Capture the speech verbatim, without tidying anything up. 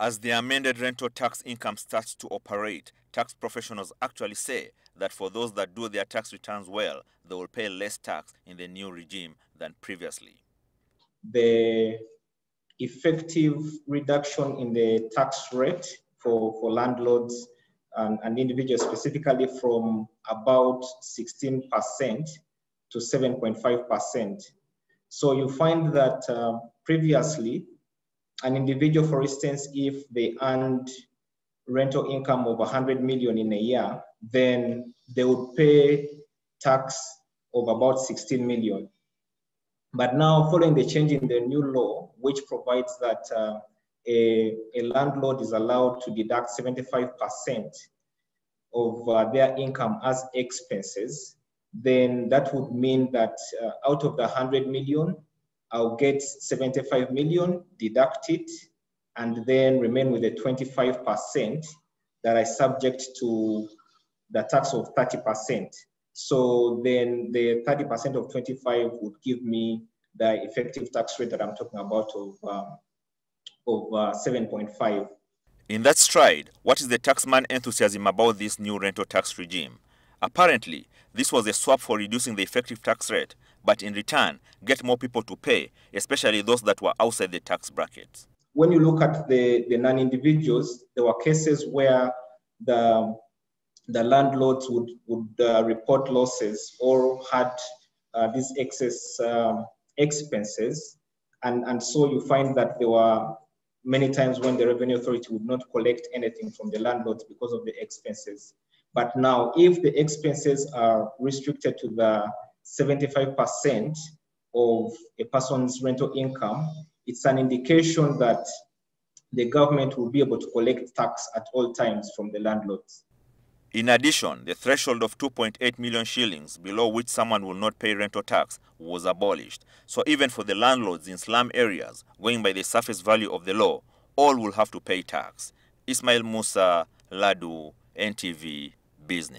As the amended rental tax income starts to operate, tax professionals actually say that for those that do their tax returns well, they will pay less tax in the new regime than previously. The effective reduction in the tax rate for, for landlords and, and individuals specifically from about sixteen percent to seven point five percent. So you find that uh, previously, an individual, for instance, if they earned rental income of one hundred million in a year, then they would pay tax of about sixteen million. But now, following the change in the new law, which provides that uh, a, a landlord is allowed to deduct seventy-five percent of uh, their income as expenses, then that would mean that uh, out of the one hundred million, I'll get seventy-five million, deduct it, and then remain with the twenty-five percent that I subject to the tax of thirty percent. So then the thirty percent of twenty-five would give me the effective tax rate that I'm talking about of, um, of uh, seven point five. In that stride, what is the taxman enthusiasm about this new rental tax regime? Apparently, this was a swap for reducing the effective tax rate, but in return, get more people to pay, especially those that were outside the tax brackets. When you look at the, the non-individuals, there were cases where the, the landlords would, would uh, report losses or had uh, these excess um, expenses. And, and so you find that there were many times when the revenue authority would not collect anything from the landlords because of the expenses. But now, if the expenses are restricted to the seventy-five percent of a person's rental income, it's an indication that the government will be able to collect tax at all times from the landlords. In addition, the threshold of two point eight million shillings, below which someone will not pay rental tax, was abolished. So even for the landlords in slum areas, going by the surface value of the law, all will have to pay tax. Ismail Musa, Ladu, N T V, Business.